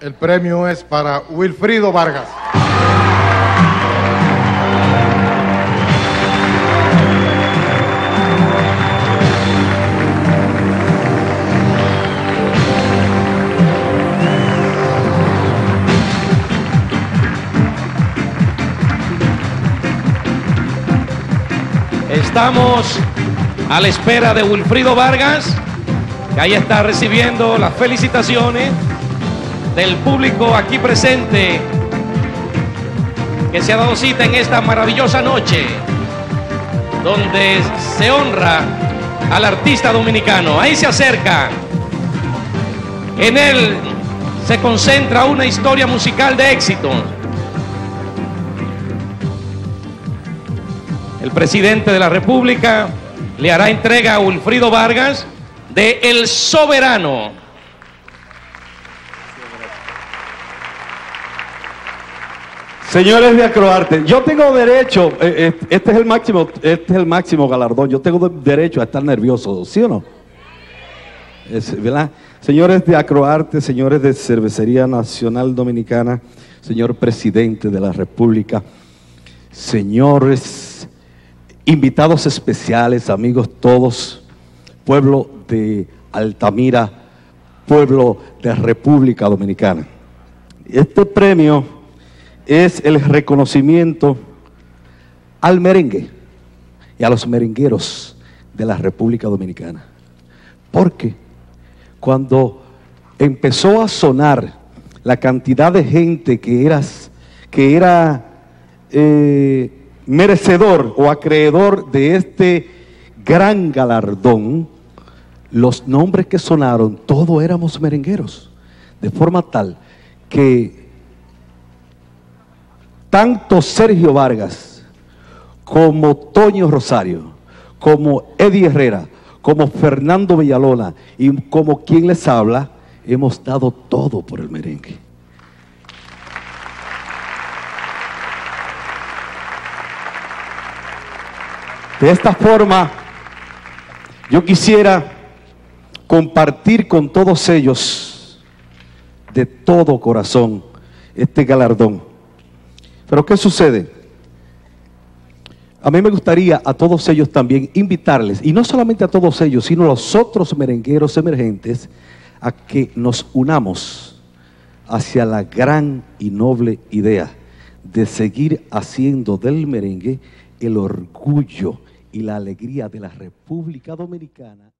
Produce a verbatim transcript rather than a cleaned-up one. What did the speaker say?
El premio es para Wilfrido Vargas. Estamos a la espera de Wilfrido Vargas, que ahí está recibiendo las felicitaciones del público aquí presente, que se ha dado cita en esta maravillosa noche, donde se honra al artista dominicano. Ahí se acerca, en él se concentra una historia musical de éxito. El presidente de la República le hará entrega a Wilfrido Vargas de El Soberano. Señores de Acroarte, yo tengo derecho, este es el máximo, este es el máximo galardón, yo tengo derecho a estar nervioso, ¿sí o no? Es, ¿verdad? Señores de Acroarte, señores de Cervecería Nacional Dominicana, señor presidente de la República, señores invitados especiales, amigos todos, pueblo de Altamira, pueblo de República Dominicana. Este premio es el reconocimiento al merengue y a los merengueros de la República Dominicana. Porque cuando empezó a sonar la cantidad de gente que, eras, que era eh, merecedor o acreedor de este gran galardón, los nombres que sonaron, todos éramos merengueros, de forma tal que tanto Sergio Vargas, como Toño Rosario, como Eddie Herrera, como Fernando Villalona y como quien les habla, hemos dado todo por el merengue. De esta forma, yo quisiera compartir con todos ellos de todo corazón este galardón. Pero ¿qué sucede? A mí me gustaría a todos ellos también invitarles, y no solamente a todos ellos, sino a los otros merengueros emergentes, a que nos unamos hacia la gran y noble idea de seguir haciendo del merengue el orgullo y la alegría de la República Dominicana.